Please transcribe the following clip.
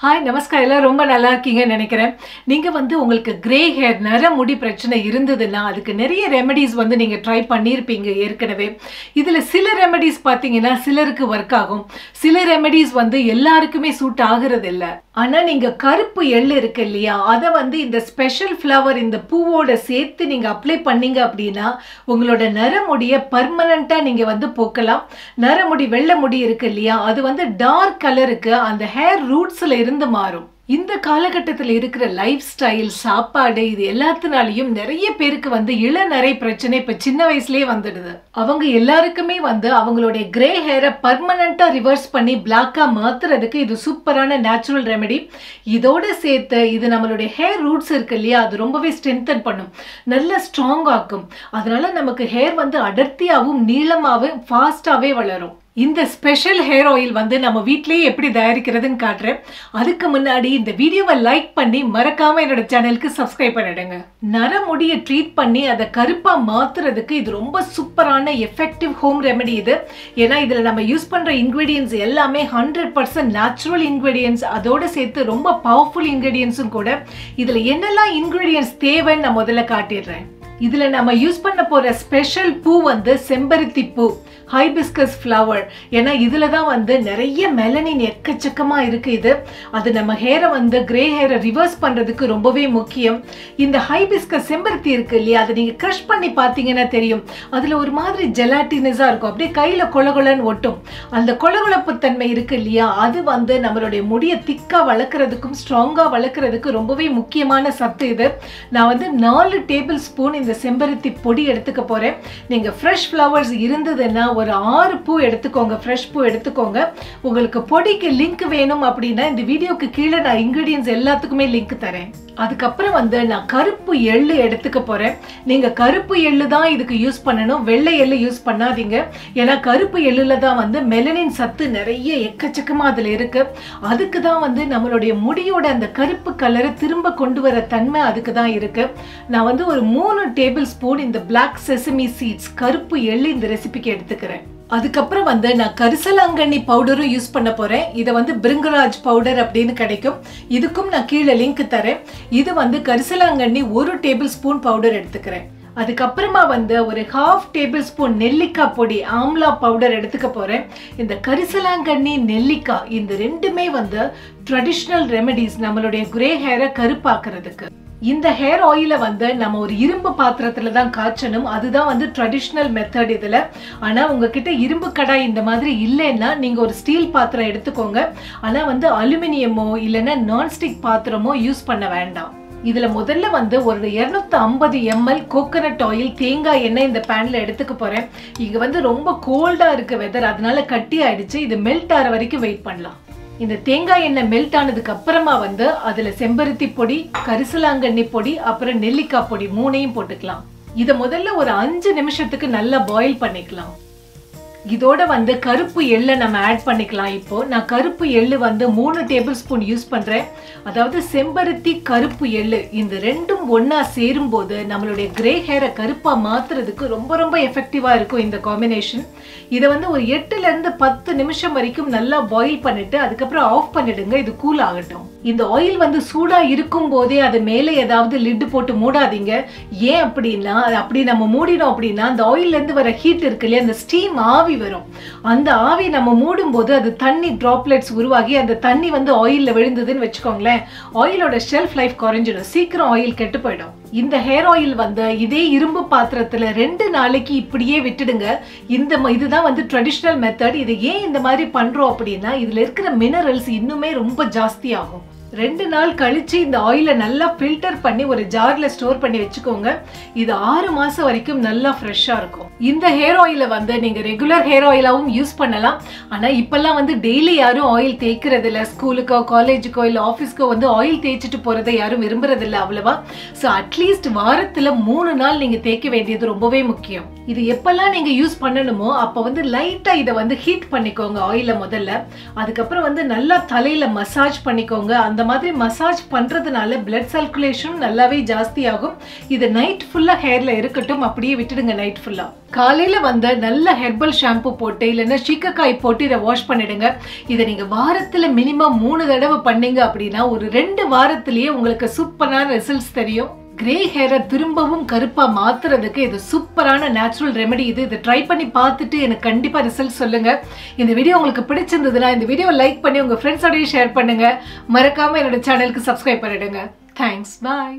हाय नमस्कार एल्लारुम रोम्ब नल्ला इरुक्कींगा निनैक्किरेन नींगा वंदु उंगलुक्कु ग्रे हेयर नरमुडी प्रच्चनै इरुंदुदुन्ना अदुक्कु नैरिया रेमेडीज वंदु नींगा ट्राई पण्णिरुपींगा एर्कनवे इदुल सिल रेमेडीज पार्त्तींगन्ना सिलरुक्कु वर्क आगुम सिल रेमेडीज वंदु एल्लारुक्कुमे सूट आगुरदु इल्ल आना நீங்க கருப்பு எள்ளு இருக்கு இல்லையா அத வந்து இந்த ஸ்பெஷல் ஃப்ளவர் இந்த பூவோட சேர்த்து நீங்க அப்ளை பண்ணீங்க அப்படினா உங்களோட நரமுடியை பெர்மனன்ட்டா நீங்க வந்து போக்கலாம் நரமுடி வெள்ளை முடி இருக்கு இல்லையா அது வந்து டார்க் கலருக்கு அந்த ஹேர் ரூட்ஸ்ல இருந்து மாறும் இந்த காலகட்டத்தில் இருக்கிற லைஃப் ஸ்டைல் சாப்பாடு இது எல்லாத்துனாலியும் நிறைய பேருக்கு வந்து இளநரை பிரச்சனை இப்ப சின்ன வயசுலயே வந்துடுது அவங்க எல்லாருக்குமே வந்து அவங்களோட கிரே ஹேரை பெர்மனன்ட்டா ரிவர்ஸ் பண்ணி பிளாக்கா மாத்துறதுக்கு இது சூப்பரான நேச்சுரல் ரெமெடி இதோட சேர்த்து இது நம்மளுடைய ஹேர் ரூட்ஸ் இருக்குல்ல அது ரொம்பவே ஸ்ட்ரெngthen பண்ணும் நல்ல ஸ்ட்ராங் ஆக்கும் அதனால நமக்கு ஹேர் வந்து அடர்த்தியாவும் நீளமாவும் ஃபாஸ்டாவே வளரும் இந்த ஸ்பெஷல் ஹேர் ஆயில் வந்து நம்ம வீட்லயே எப்படி தயாரிக்கிறதுன்னு காட்றேன் அதுக்கு முன்னாடி இந்த வீடியோவை லைக் பண்ணி மறக்காம என்னோட சேனலுக்கு சப்ஸ்கிரைப் பண்ணிடுங்க நரமுடியை ட்ரீட் பண்ணி அத கருப்பா மாத்துறதுக்கு இது ரொம்ப சூப்பரான எஃபெக்டிவ் ஹோம் ரெமெடி இது ஏனா இதுல நம்ம யூஸ் பண்ற இன்கிரிடியன்ட்ஸ் எல்லாமே 100% நேச்சுரல் இன்கிரிடியன்ட்ஸ் அதோட சேர்த்து ரொம்ப பவர்ஃபுல் இன்கிரிடியன்ட்ஸும் கூட இதுல என்னெல்லாம் இன்கிரிடியன்ட்ஸ் தேவைன்னு நான் முதல்ல காட்டிடுறேன் இதுல நம்ம யூஸ் பண்ண போற ஸ்பெஷல் பூ வந்து செம்பருத்தி பூ ஹைபிஸ்கஸ் ஃப்ளவர் ஏனா இதுல தான் வந்து நிறைய மெலனின் எக்கச்சக்கமா இருக்கு இது அது நம்ம ஹேரை வந்து கிரே ஹேரை ரிவர்ஸ் பண்றதுக்கு ரொம்பவே முக்கியம் இந்த ஹைபிஸ்கஸ் செம்பருத்தி இருக்கு இல்லையா அதை நீங்க க்ரஷ் பண்ணி பாத்தீங்கன்னா தெரியும் அதுல ஒரு மாதிரி ஜெலாட்டினஸா இருக்கும் அப்படியே கையில கொலகொலன்னு ஒட்டும் அந்த கொலகொலப்பு தன்மை இருக்கு இல்லையா அது வந்து நம்மளுடைய முடியை திக்கா வளக்குறதுக்கும் ஸ்ட்ராங்கா வளக்குறதுக்கு ரொம்பவே முக்கியமான சத்து இது நான் வந்து 4 டேபிள் ஸ்பூன் இந்த செம்பருத்தி பொடி எடுத்துக்க போறேன் நீங்க ஃப்ரெஷ் ஃப்ளவர்ஸ் இருந்ததனா ஒரு 6 பூ எடுத்துக்கோங்க ஃப்ரெஷ் பூ எடுத்துக்கோங்க உங்களுக்கு பொடிக்கு லிங்க் வேணும் அப்படினா இந்த வீடியோக்கு கீழ நான் இன்கிரிடியன்ட்ஸ் எல்லாத்துக்குமே லிங்க் தரேன் அதுக்கு அப்புறம் வந்து நான் கருப்பு எள்ளு எடுத்துக்க போறேன் நீங்க கருப்பு எள்ளு தான் இதுக்கு யூஸ் பண்ணனும் வெள்ளை எள்ளு யூஸ் பண்ணாதீங்க ஏனா கருப்பு எள்ளுல தான் வந்து மெலனின் சத்து நிறைய எக்கச்சக்கமா அதுல இருக்கு அதுக்கு தான் வந்து நம்மளுடைய முடியோட அந்த கருப்பு கலரை திரும்ப கொண்டு வர தன்மை அதுக்கு தான் இருக்கு நான் வந்து ஒரு 3 டேபிள் ஸ்பூன் இந்த Black Sesame Seeds கருப்பு எள்ளு இந்த ரெசிபிக்கு எடுத்துக்கிறேன் அதுக்கப்புறம் வந்து நான் கரிசலாங்கண்ணி பவுடரும் யூஸ் பண்ண போறேன் இது வந்து பிரிங்கராஜ் பவுடர் அப்படினு கிடைக்கும் இதுக்கும் நான் கீழ லிங்க் தரேன் இது வந்து கரிசலாங்கண்ணி 1 டேபிள் ஸ்பூன் பவுடர் எடுத்துக்கிறேன் அதுக்கப்புறமா வந்து ஒரு 1/2 டேபிள் ஸ்பூன் நெல்லிக்காய் பொடி ஆம்லா பவுடர் எடுத்துக்க போறேன் இந்த கரிசலாங்கண்ணி நெல்லிக்காய் இந்த ரெண்டுமே வந்து ட்ரெடிஷனல் ரெமெடிஸ் நம்மளுடைய கிரே ஹேரை கருப்பாக்குறதுக்கு இந்த ஹேர் ஆயிலை வந்து நம்ம ஒரு இரும்பு பாத்திரத்துல தான் காய்ச்சணும் அதுதான் வந்து ட்ரெடிஷனல் மெத்தட் இதுல ஆனா உங்ககிட்ட இரும்பு கடாய் இந்த மாதிரி இல்லைன்னா நீங்க ஒரு ஸ்டீல் பாத்திரம் எடுத்துக்கோங்க ஆனா வந்து அலுமினியமோ இல்லனா நான்ஸ்டிக் பாத்திரமோ யூஸ் பண்ண வேண்டாம் இதுல முதல்ல வந்து ஒரு 250 ml கோகனட் ஆயில் தேங்காய் எண்ணெய் இந்த panல எடுத்துக்க போறேன் இங்க வந்து ரொம்ப கோல்டா இருக்கு வெதர் அதனால கட்டி ஆயிடுச்சு இது மெல்ட் ஆற வரைக்கும் வெயிட் பண்ணலாம் இந்த தேங்காய் எண்ணெய் மெல்ட் ஆனதுக்கு அப்புறமா வந்து அதுல செம்பருத்தி பொடி கரிசலாங்கண்ணி பொடி அப்புறம் நெல்லிக்காய் பொடி மூணையும் போட்டுக்கலாம் இத முதல்ல ஒரு 5 நிமிஷத்துக்கு நல்லா boil பண்ணிக்கலாம் இதோட வந்து கருப்பு எள்ளை நம்ம ஆட் பண்ணிக்கலாம் இப்போ நான் கருப்பு எள்ளு வந்து 3 டேபிள் ஸ்பூன் யூஸ் பண்றேன் அதாவது செம்பருத்தி கருப்பு எள்ளு இந்த ரெண்டும் ஒண்ணா சேரும்போது நம்மளுடைய கிரே ஹேரை கருப்பா மாத்துறதுக்கு ரொம்ப ரொம்ப எஃபெக்டிவா இருக்கும் இந்த காம்பினேஷன் இத வந்து ஒரு 8ல இருந்து 10 நிமிஷம் வரைக்கும் நல்லா பாயில் பண்ணிட்டு அதுக்கு அப்புறம் ஆஃப் பண்ணிடுங்க இது கூல் ஆகட்டும் இந்த oil வந்து சூடா இருக்கும்போதே அது மேலே ஏதாவது lid போட்டு மூடாதீங்க ஏன் அப்படினா அப்படி நம்ம மூடினோம் அப்படினா அந்த oilல இருந்து வர ஹீட் இருக்குல அந்த steam ஆவி வரும் அந்த ஆவி நம்ம மூடும்போது அது தண்ணி droplets உருவாகி அந்த தண்ணி வந்து oilல விழுந்ததுன்னு வெச்சுக்கோங்களே oilோட shelf life குறஞ்சிடும் சீக்கிரம் oil கெட்டு போய்டும் இந்த ஹேர் ஆயில் வந்து இதே இரும்பு பாத்திரத்துல 2 நாளைக்கு இப்படியே விட்டுடுங்க இந்த இதுதான் வந்து ட்ரெடிஷனல் மெத்தட் இது ஏன் இந்த மாதிரி பண்றோம் அப்படினா இதுல இருக்கிற மினரல்ஸ் இன்னுமே ரொம்ப ஜாஸ்தியாகும் 2 நாள் கழிச்சு இந்த ஆயிலை நல்லா ஃபில்டர் பண்ணி ஒரு ஜார்ல ஸ்டோர் பண்ணி வெச்சுக்கோங்க இது 6 மாசம் வரைக்கும் நல்லா ஃப்ரெஷ்ஷா இருக்கும் இந்த ஹேர் ஆயிலை வந்து நீங்க ரெகுலர் ஹேர் ஆயிலாவும் யூஸ் பண்ணலாம் ஆனா இப்பல்லாம் வந்து டெய்லி யாரும் ஆயில் தேய்க்கிறது இல்ல ஸ்கூலுக்கோ காலேஜுக்கோ இல்ல ஆபீஸ்க்கோ வந்து ஆயில் தேய்ச்சிட்டு போறதை யாரும் விரும்பறது இல்ல அவ்வளவா சோ அட்லீஸ்ட் வாரத்துல 3 நாள் நீங்க தேய்க்க வேண்டியது ரொம்பவே முக்கியம் இது எப்பல்லாம் நீங்க யூஸ் பண்ணணுமோ அப்ப வந்து லைட்டா இத வந்து ஹீட் பண்ணிக்கோங்க ஆயிலை முதல்ல அதுக்கு அப்புறம் வந்து நல்லா தலையில மசாஜ் பண்ணிக்கோங்க அந்த அந்த மாதிரி மசாஜ் பண்றதுனால blood circulation நல்லாவே ஜாஸ்தி ஆகும். இது நைட் ஃபுல்லா ஹேர்ல இருக்கட்டும், அப்படியே விட்டுடுங்க நைட் ஃபுல்லா. காலையில வந்து நல்ல ஹெர்பல் ஷாம்பு போட்டு இல்லனா சீகக்காய் போட்டு இத வாஷ் பண்ணிடுங்க. இத நீங்க வாரத்துல மினிமம் 3 தடவை பண்ணீங்க அப்படினா ஒரு 2 வாரத்திலேயே உங்களுக்கு சூப்பரான ரிசல்ட்ஸ் தெரியும். ग्रे हेयर திரும்பவும் கருப்பா மாத்துறதுக்கு இது சூப்பரான நேச்சுரல் ரெமெடி. இது ட்ரை பண்ணி பார்த்துட்டு எனக்கு கண்டிப்பா ரிசல்ட் சொல்லுங்க. இந்த வீடியோ உங்களுக்கு பிடிச்சிருந்ததுனா இந்த வீடியோ லைக் பண்ணி உங்க फ्रेंड्स ஓட ஷேர் பண்ணுங்க. மறக்காம என்னோட சேனலுக்கு Subscribe பண்ணிடுங்க. थैंक्स. बाय.